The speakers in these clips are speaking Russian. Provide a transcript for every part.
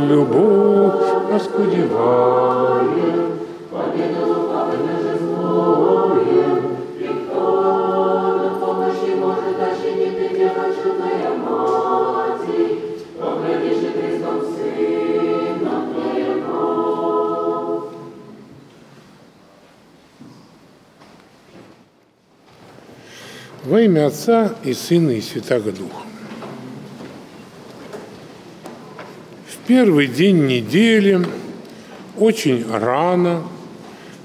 любовь раскудеваем, победу папы жезлуем, и кто на помощи может даже не придет чудная мати, поградиши Христом Сына Твоего. Во имя Отца и Сына и Святаго Духа. Первый день недели, очень рано,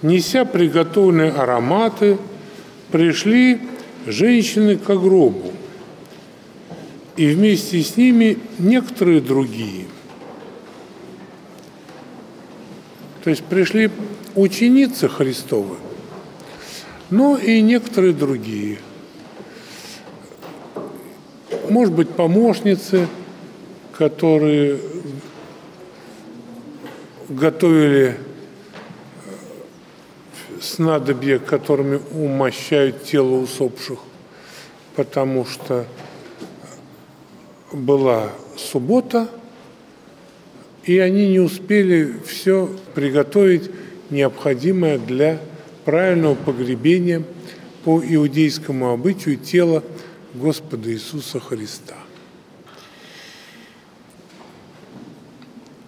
неся приготовленные ароматы, пришли женщины к гробу, и вместе с ними некоторые другие. То есть пришли ученицы Христовы, но и некоторые другие. Может быть, помощницы, которые готовили снадобья, которыми умощают тело усопших, потому что была суббота, и они не успели все приготовить необходимое для правильного погребения по иудейскому обычаю тела Господа Иисуса Христа.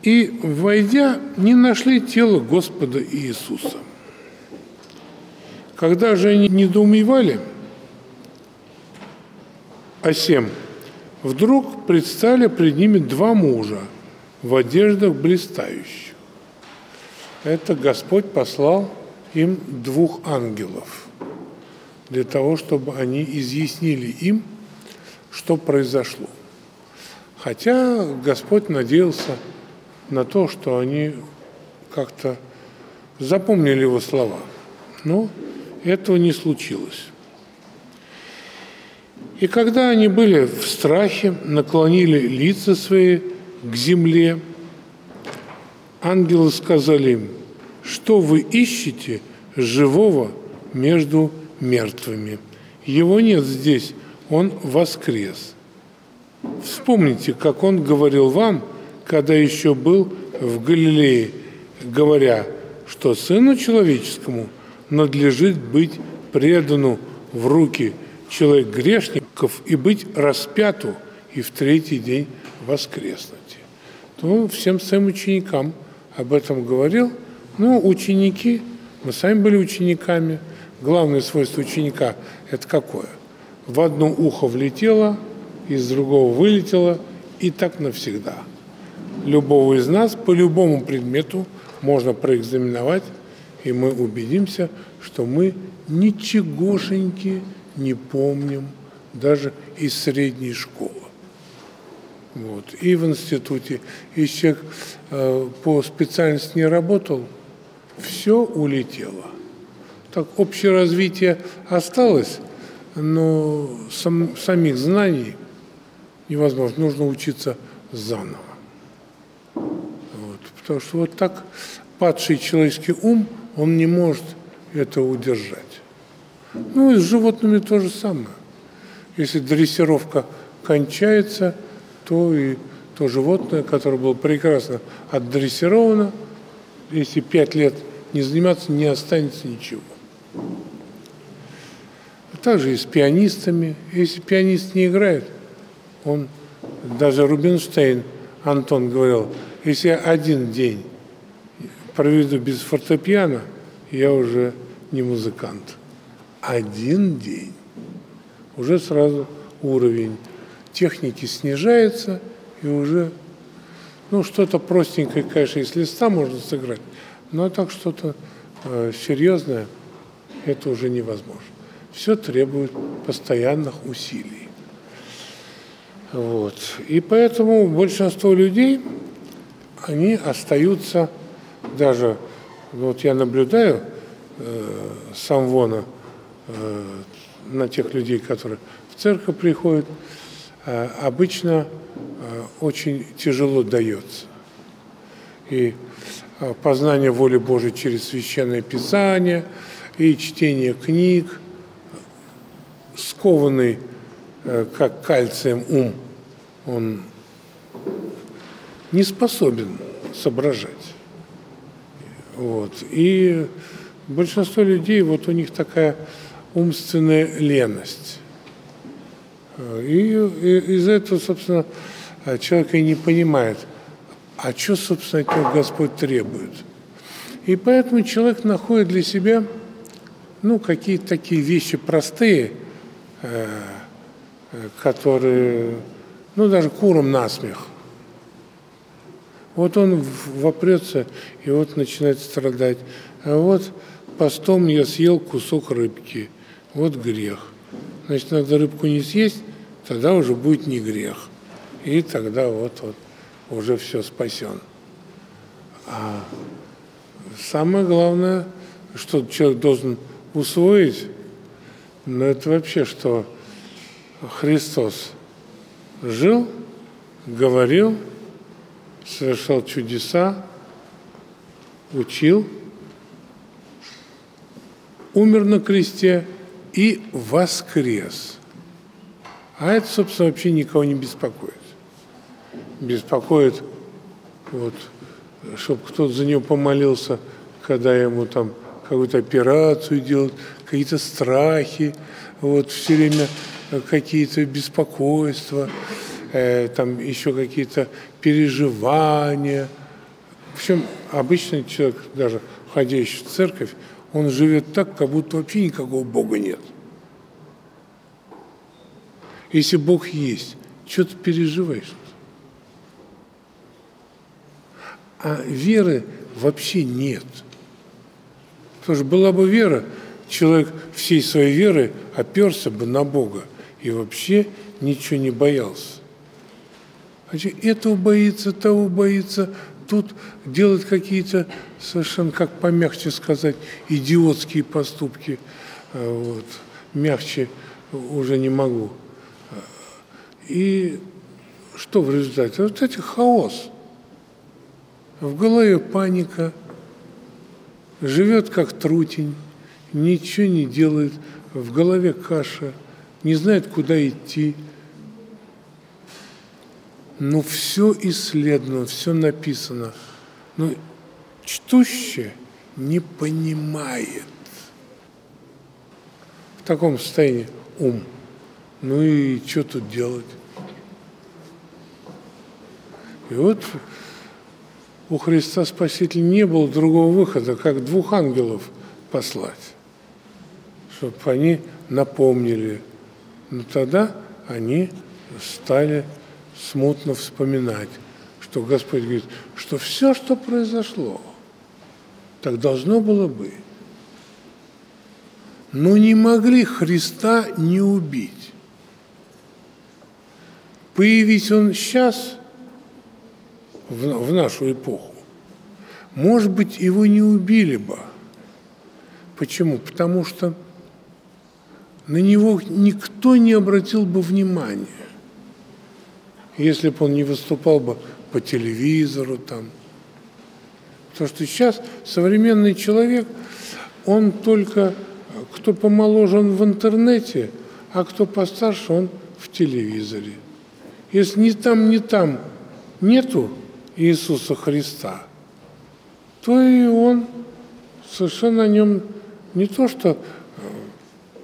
И, войдя, не нашли тело Господа Иисуса. Когда же они недоумевали о сем, вдруг предстали пред ними два мужа в одеждах блистающих. Это Господь послал им двух ангелов для того, чтобы они изъяснили им, что произошло. Хотя Господь надеялся на то, что они как-то запомнили его слова. Но этого не случилось. И когда они были в страхе, наклонили лица свои к земле, ангелы сказали им: что вы ищете живого между мертвыми? Его нет здесь, он воскрес. Вспомните, как он говорил вам, когда еще был в Галилее, говоря, что Сыну Человеческому надлежит быть предану в руки человек грешников и быть распяту и в третий день воскреснуть. То он всем своим ученикам об этом говорил. Но ученики, мы сами были учениками, главное свойство ученика – это какое? В одно ухо влетело, из другого вылетело, и так навсегда. Любого из нас по любому предмету можно проэкзаменовать, и мы убедимся, что мы ничегошеньки не помним, даже из средней школы. Вот. И в институте. Если человек по специальности не работал, все улетело. Так, общее развитие осталось, но самих знаний невозможно. Нужно учиться заново. Потому что вот так падший человеческий ум, он не может это удержать. Ну и с животными то же самое. Если дрессировка кончается, то и то животное, которое было прекрасно отдрессировано, если 5 лет не заниматься, не останется ничего. А также и с пианистами. Если пианист не играет, он, даже Рубинштейн, Антон говорил: если я 1 день проведу без фортепиано, я уже не музыкант. 1 день. Уже сразу уровень техники снижается, и уже, ну, что-то простенькое, конечно, из листа можно сыграть, но так что-то серьезное это уже невозможно. Все требует постоянных усилий. Вот. И поэтому большинство людей, они остаются, даже вот я наблюдаю сам вон на тех людей, которые в церковь приходят, обычно очень тяжело дается. И познание воли Божией через Священное Писание, и чтение книг, скованный как кальцием ум, он не способен соображать. Вот. И большинство людей, вот у них такая умственная леность. И из-за этого, собственно, человек и не понимает, а что, собственно, от него Господь требует. И поэтому человек находит для себя, ну, какие-то такие вещи простые, которые, ну, даже курам насмех. Вот он вопрется и вот начинает страдать. А вот постом я съел кусок рыбки. Вот грех. Значит, надо рыбку не съесть, тогда уже будет не грех. И тогда вот уже все спасен. А самое главное, что человек должен усвоить, но это вообще, что Христос жил, говорил, совершал чудеса, учил, умер на кресте и воскрес. А это, собственно, вообще никого не беспокоит. Беспокоит, вот, чтобы кто-то за него помолился, когда ему там какую-то операцию делают, какие-то страхи, вот, все время какие-то беспокойства, там еще какие-то переживания. В общем, обычный человек, даже ходящий в церковь, он живет так, как будто вообще никакого Бога нет. Если Бог есть, что ты переживаешь? А веры вообще нет. Потому что была бы вера, человек всей своей веры оперся бы на Бога и вообще ничего не боялся. Этого боится, того боится, тут делают какие-то совершенно, как помягче сказать, идиотские поступки. Вот. Мягче уже не могу. И что в результате? Вот это хаос. В голове паника, живет как трутень, ничего не делает, в голове каша, не знает, куда идти. Ну, все исследовано, все написано. Но чтущий не понимает. В таком состоянии ум. Ну и что тут делать? И вот у Христа Спасителя не было другого выхода, как двух ангелов послать, чтобы они напомнили. Но тогда они стали смутно вспоминать, что Господь говорит, что все, что произошло, так должно было быть. Но не могли Христа не убить. Появись он сейчас, в нашу эпоху, может быть, его не убили бы. Почему? Потому что на него никто не обратил бы внимания. Если бы он не выступал бы по телевизору там. Потому что сейчас современный человек, он только, кто помоложе, он в интернете, а кто постарше, он в телевизоре. Если ни там нету Иисуса Христа, то и он совершенно о нем не то что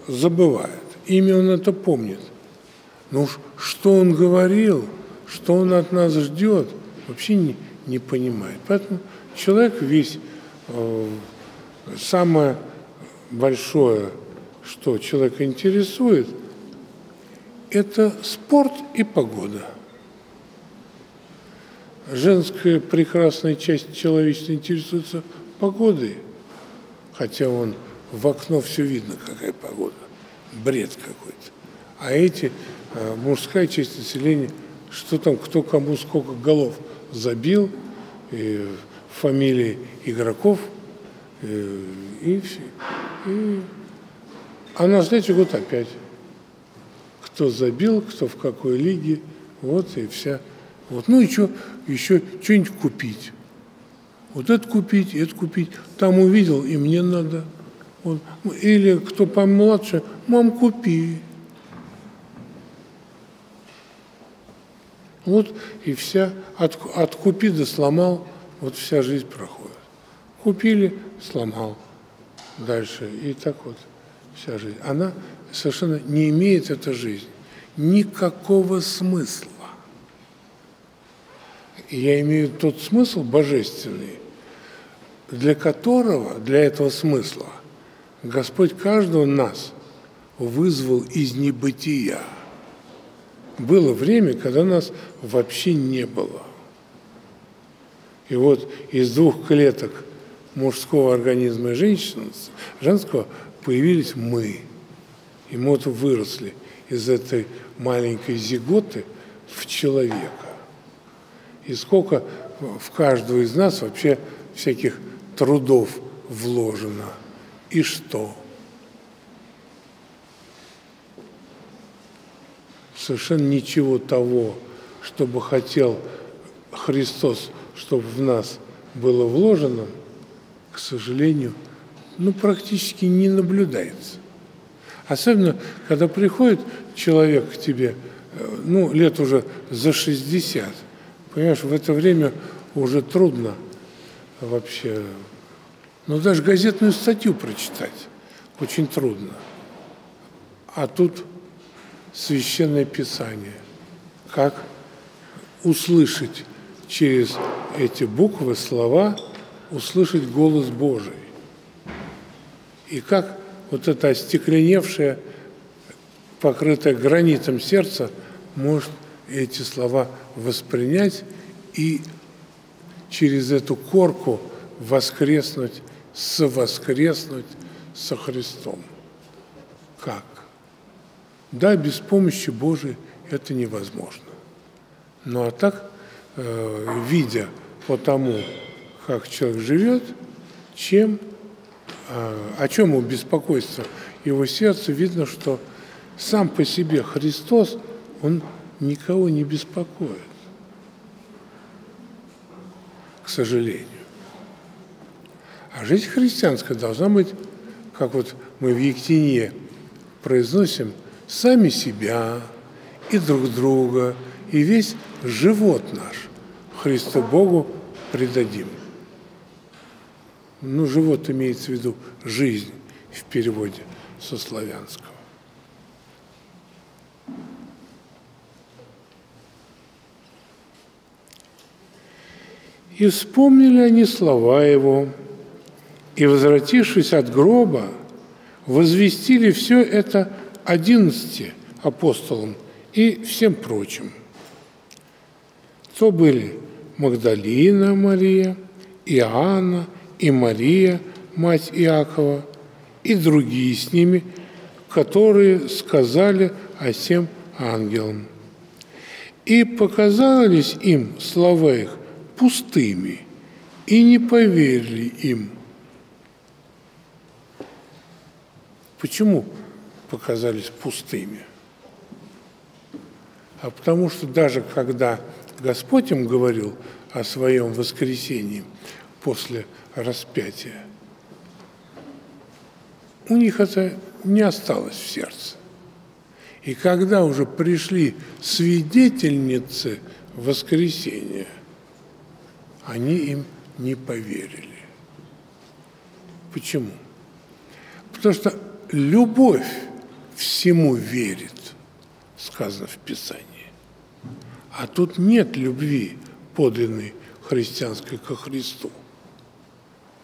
забывает, имя он это помнит. Но уж что он говорил, что он от нас ждет, вообще не понимает. Поэтому человек весь, самое большое, что человека интересует, это спорт и погода. Женская прекрасная часть человечества интересуется погодой, хотя вон в окно все видно, какая погода, бред какой-то. А эти, мужская часть населения, что там, кто кому сколько голов забил, и фамилии игроков, и все. А на следующий год опять. Кто забил, кто в какой лиге, вот и вся. Вот. Ну и что, еще что-нибудь купить. Вот это купить, это купить. Там увидел, и мне надо. Вот. Или кто помладше, мам, купи. Вот и вся, от купи до сломал, вот вся жизнь проходит. Купили, сломал, дальше. И так вот вся жизнь. Она совершенно не имеет, эта жизнь, никакого смысла. Я имею в виду тот смысл божественный, для которого, для этого смысла, Господь каждого нас вызвал из небытия. Было время, когда нас вообще не было. И вот из двух клеток мужского организма и женского появились мы. И мы вот выросли из этой маленькой зиготы в человека. И сколько в каждого из нас вообще всяких трудов вложено. И что? Совершенно ничего того, что бы хотел Христос, чтобы в нас было вложено, к сожалению, ну, практически не наблюдается. Особенно, когда приходит человек к тебе, ну, лет уже за 60, понимаешь, в это время уже трудно вообще, ну, даже газетную статью прочитать очень трудно. А тут Священное Писание. Как услышать через эти буквы, слова, услышать голос Божий. И как вот это остекленевшее, покрытое гранитом сердце может эти слова воспринять и через эту корку воскреснуть, совоскреснуть со Христом. Как? Да, без помощи Божией это невозможно. Ну а так, видя по тому, как человек живет, чем, о чем его беспокойство, его сердце, видно, что сам по себе Христос, он никого не беспокоит, к сожалению. А жизнь христианская должна быть, как вот мы в Ектении произносим, сами себя, и друг друга, и весь живот наш Христу Богу предадим. Ну, живот имеется в виду жизнь в переводе со славянского. И вспомнили они слова его, и, возвратившись от гроба, возвестили все это 11 апостолам и всем прочим. То были Магдалина Мария, Иоанна и Мария, мать Иакова, и другие с ними, которые сказали о сем ангелам. И показались им слова их пустыми, и не поверили им. Почему показались пустыми? А потому что даже когда Господь им говорил о своем воскресении после распятия, у них это не осталось в сердце. И когда уже пришли свидетельницы воскресения, они им не поверили. Почему? Потому что любовь всему верит, сказано в Писании. А тут нет любви подлинной христианской ко Христу.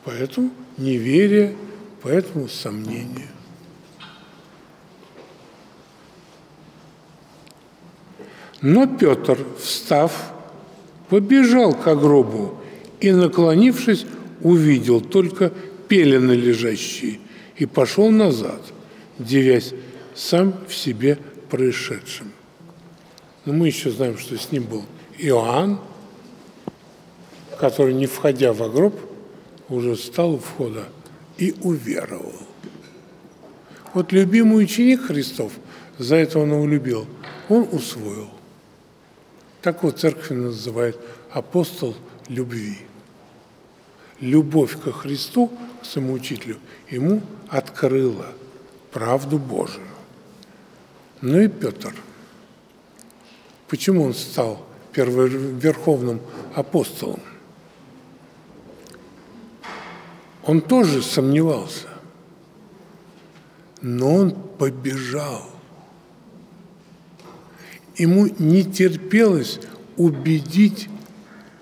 Поэтому неверие, поэтому сомнение. Но Петр, встав, побежал ко гробу и, наклонившись, увидел только пелены лежащие и пошел назад, девясь сам в себе происшедшим. Но мы еще знаем, что с ним был Иоанн, который, не входя во гроб, уже встал у входа и уверовал. Вот любимый ученик Христов, за это он его любил, он усвоил. Так вот церковь называет апостол любви. Любовь ко Христу, к самоучителю, ему открыла правду Божию. Ну и Петр. Почему он стал верховным апостолом, он тоже сомневался, но он побежал. Ему не терпелось убедить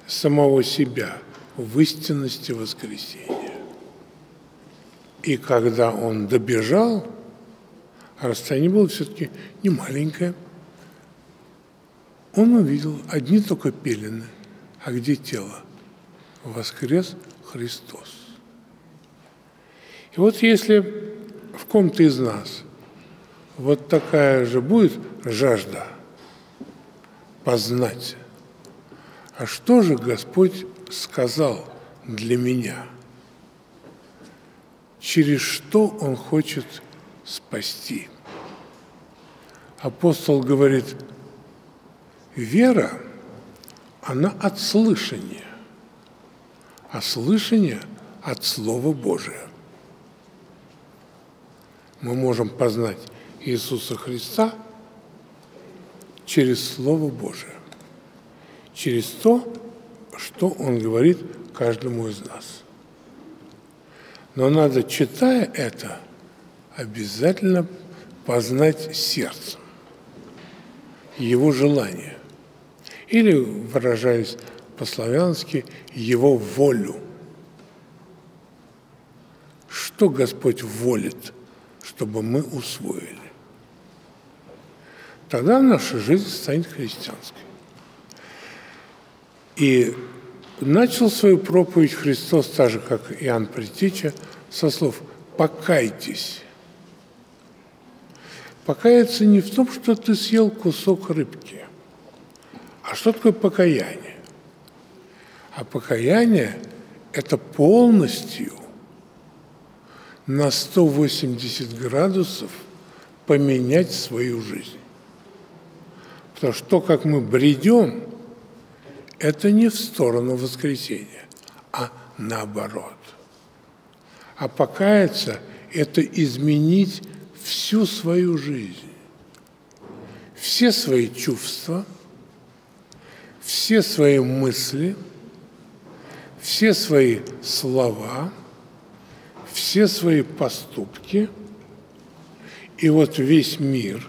самого себя в истинности воскресения. И когда он добежал, расстояние было все-таки не маленькое, он увидел одни только пелены, а где тело? Воскрес Христос. И вот если в ком-то из нас вот такая же будет жажда познать, а что же Господь сказал для меня? Через что Он хочет спасти? Апостол говорит, вера, она от слышания, а слышание от Слова Божия. Мы можем познать Иисуса Христа через Слово Божие, через то, что Он говорит каждому из нас. Но надо, читая это, обязательно познать сердцем, его желание, или, выражаясь по-славянски, его волю. Что Господь волит, чтобы мы усвоили? Тогда наша жизнь станет христианской. И начал свою проповедь Христос, так же, как Иоанн Предтеча, со слов «покайтесь». Покаяться не в том, что ты съел кусок рыбки. А что такое покаяние? А покаяние – это полностью на 180 градусов поменять свою жизнь. Потому что то, как мы бредем, это не в сторону воскресения, а наоборот. А покаяться – это изменить всю свою жизнь, все свои чувства, все свои мысли, все свои слова, все свои поступки. И вот весь мир,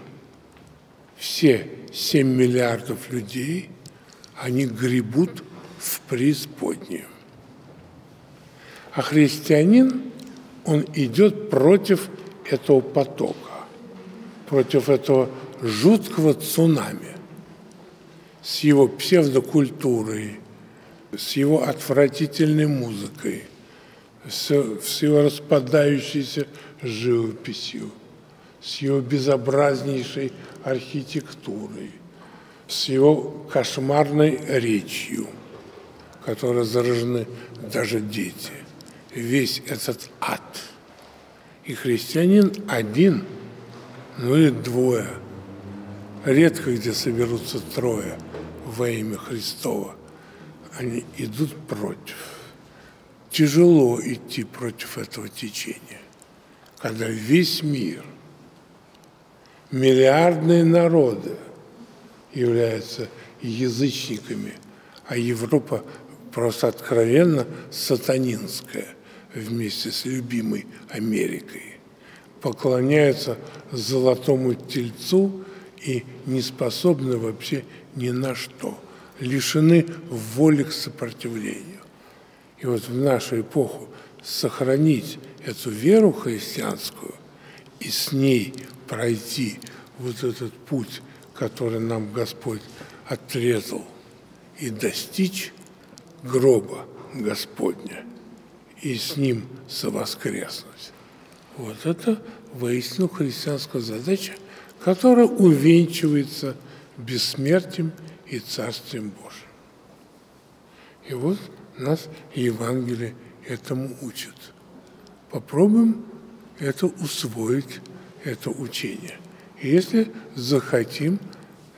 все 7 миллиардов людей, они гребут в преисподнюю. А христианин, он идет против этого потока, против этого жуткого цунами с его псевдокультурой, с его отвратительной музыкой, с его распадающейся живописью, с его безобразнейшей архитектурой, с его кошмарной речью, которой заражены даже дети. Весь этот ад. И христианин один, ну или двое. Редко где соберутся трое во имя Христова. Они идут против. Тяжело идти против этого течения, когда весь мир, миллиардные народы являются язычниками, а Европа просто откровенно сатанинская, вместе с любимой Америкой, поклоняются золотому тельцу и не способны вообще ни на что, лишены воли к сопротивлению. И вот в нашу эпоху сохранить эту веру христианскую и с ней пройти вот этот путь, который нам Господь отрезал, и достичь гроба Господня, и с Ним совоскреснуть. Вот это воистину христианская задача, которая увенчивается бессмертием и Царствием Божьим. И вот нас Евангелие этому учит. Попробуем это усвоить, это учение. И если захотим,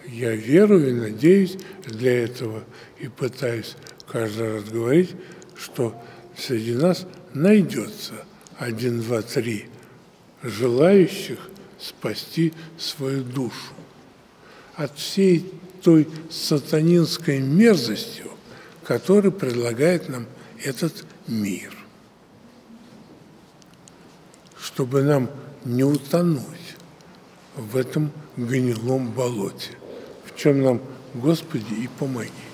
я верую и надеюсь для этого, и пытаюсь каждый раз говорить, что среди нас найдется 1, 2, 3 желающих спасти свою душу от всей той сатанинской мерзостью, которую предлагает нам этот мир. Чтобы нам не утонуть в этом гнилом болоте, в чем нам, Господи, и помоги.